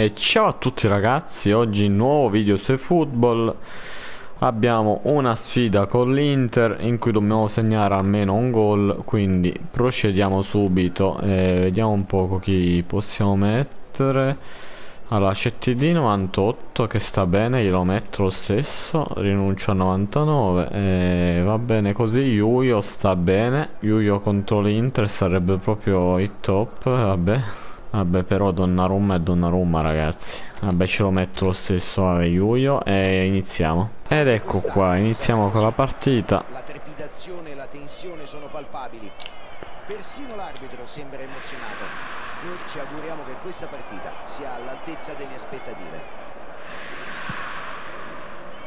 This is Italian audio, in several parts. E ciao a tutti ragazzi, oggi nuovo video su eFootball. Abbiamo una sfida con l'Inter in cui dobbiamo segnare almeno un gol, quindi procediamo subito e vediamo un po' chi possiamo mettere. Allora c'è TD 98 che sta bene, glielo metto lo stesso, rinuncio a 99 e va bene così. Yuyo sta bene, Yuyo contro l'Inter sarebbe proprio il top, vabbè. Vabbè, però Donnarumma è Donnarumma, ragazzi. Vabbè, ce lo metto lo stesso a Yuyo e iniziamo. Ed ecco qua, iniziamo con la partita. La trepidazione e la tensione sono palpabili. Persino l'arbitro sembra emozionato. Noi ci auguriamo che questa partita sia all'altezza delle aspettative.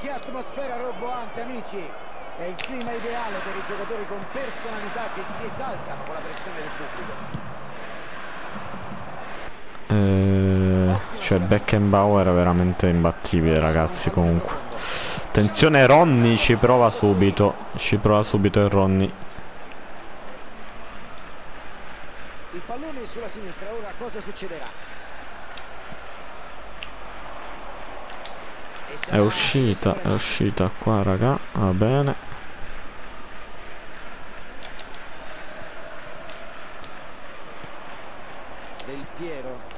Che atmosfera roboante, amici! È il clima ideale per i giocatori con personalità che si esaltano con la pressione del pubblico. Cioè Beckenbauer è veramente imbattibile, ragazzi. Comunque attenzione, Ronny ci prova subito, il Ronny. Il pallone è sulla sinistra, ora cosa succederà? È uscita, qua, raga, va bene. Del Piero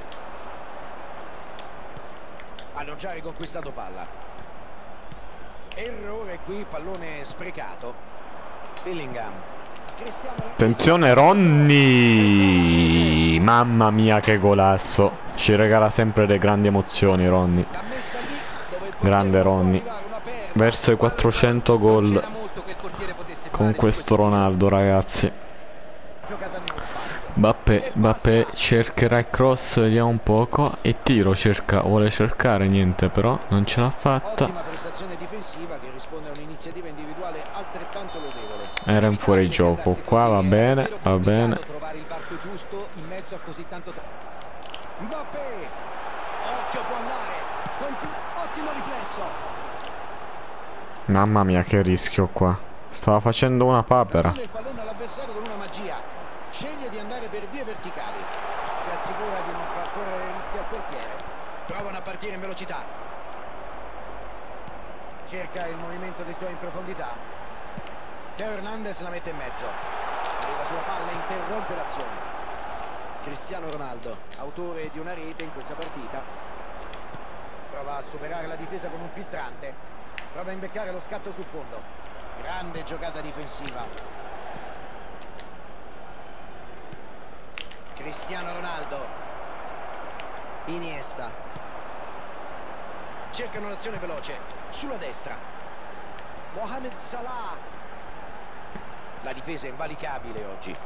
hanno già riconquistato palla, errore qui, pallone sprecato. Billingham, attenzione Ronny, mamma mia che golasso, ci regala sempre delle grandi emozioni Ronny, grande Ronny, verso i 400 gol con questo Ronaldo, ragazzi. Mbappé cercherà il cross, vediamo un poco, e tiro cerca, vuole cercare, niente però, non ce l'ha fatta. Era in fuorigioco, qua va bene, va bene. Mamma mia che rischio qua, stava facendo una papera. Sceglie di andare per vie verticali, si assicura di non far correre rischi al portiere, provano a partire in velocità, cerca il movimento dei suoi in profondità. Theo Hernandez la mette in mezzo, arriva sulla palla e interrompe l'azione. Cristiano Ronaldo, autore di una rete in questa partita, prova a superare la difesa con un filtrante, prova a imbeccare lo scatto sul fondo, grande giocata difensiva. Cristiano Ronaldo, Iniesta, cercano l'azione veloce sulla destra. Mohamed Salah, la difesa è invalicabile oggi.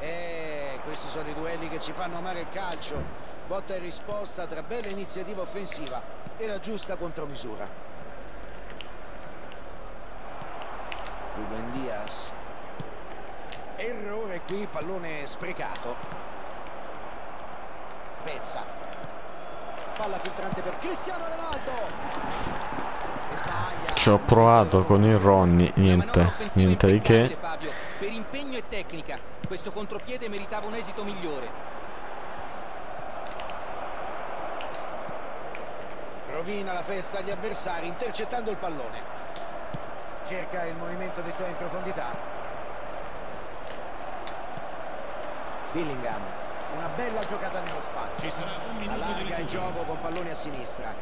E questi sono i duelli che ci fanno amare il calcio, botta e risposta tra bella iniziativa offensiva e la giusta contromisura. Rubén Díaz, errore qui, pallone sprecato. Pezza, palla filtrante per Cristiano Ronaldo e sbaglia. Ci ho provato con il Ronny, niente di che. Per impegno e tecnica questo contropiede meritava un esito migliore. Rovina la festa agli avversari intercettando il pallone, cerca il movimento dei suoi in profondità. Billingham, una bella giocata nello spazio, allarga il gioco con palloni a sinistra,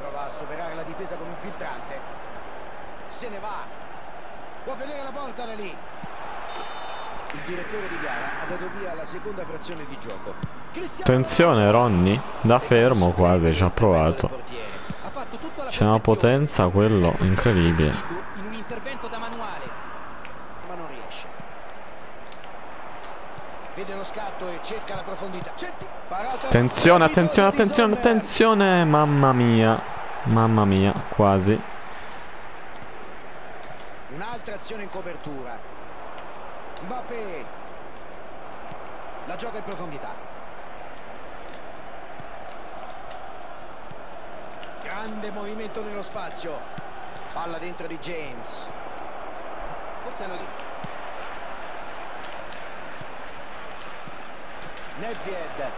prova a superare la difesa con un filtrante, se ne va, può vedere la porta da lì. Il direttore di gara ha dato via la seconda frazione di gioco. Attenzione Ronny, da fermo quasi ci ha provato, c'è una potenza, quello incredibile. In un intervento da manuale, ma non riesce. Vede lo scatto e cerca la profondità. Attenzione, attenzione, mamma mia. Mamma mia, quasi. Un'altra azione in copertura. Mbappé la gioca in profondità. Grande movimento nello spazio. Palla dentro di James. Forse hanno lì.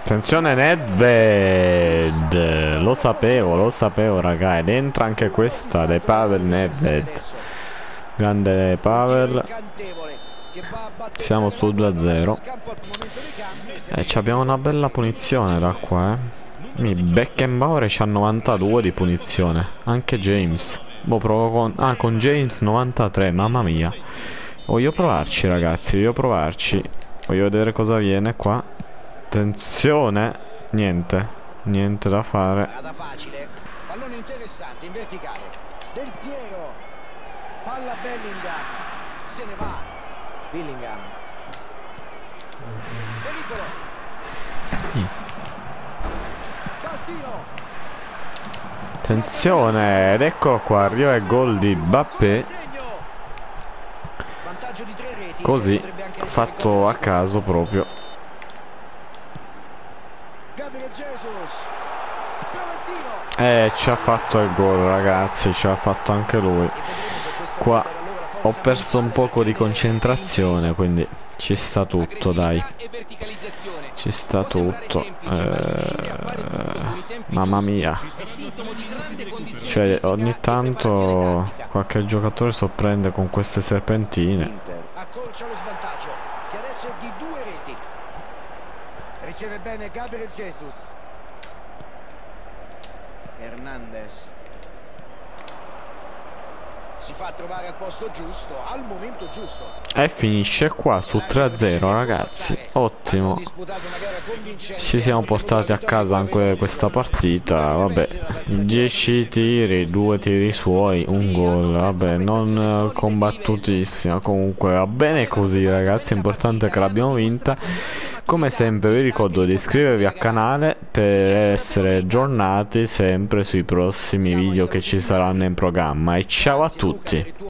Attenzione Nedved. Lo sapevo raga. Ed entra anche questa dei Pavel Nedved. Grande Pavel. Siamo sul 2-0 e abbiamo una bella punizione da qua, eh. Mi Beckenbauer c'ha 92 di punizione. Anche James. Boh, provo con... Ah, con James 93. Mamma mia. Voglio provarci ragazzi. Voglio vedere cosa viene qua. Attenzione. Niente. Niente da fare. Pallone interessante in verticale. Del Piero. Palla Billingham. Se ne va. Billingham. Pericolo. Partito. Attenzione. Ed eccolo qua. Rio e gol di Mbappé. Così, fatto a caso proprio. Ci ha fatto il gol ragazzi, ci ha fatto anche lui. Qua ho perso un poco di concentrazione, quindi ci sta tutto dai. Ci sta tutto. Mamma mia. Cioè ogni tanto qualche giocatore sorprende con queste serpentine. Accorcia lo svantaggio che adesso è di 2 reti. Riceve bene Gabriel Jesus. Hernandez si fa trovare al posto giusto al momento giusto e finisce qua su 3-0 ragazzi. Ottimo, ci siamo portati a casa anche questa partita. Vabbè, 10 tiri, 2 tiri suoi, un gol. Vabbè, non combattutissima, comunque va bene così ragazzi, è importante che l'abbiamo vinta. Come sempre vi ricordo di iscrivervi al canale per essere aggiornati sempre sui prossimi video che ci saranno in programma, e ciao a tutti.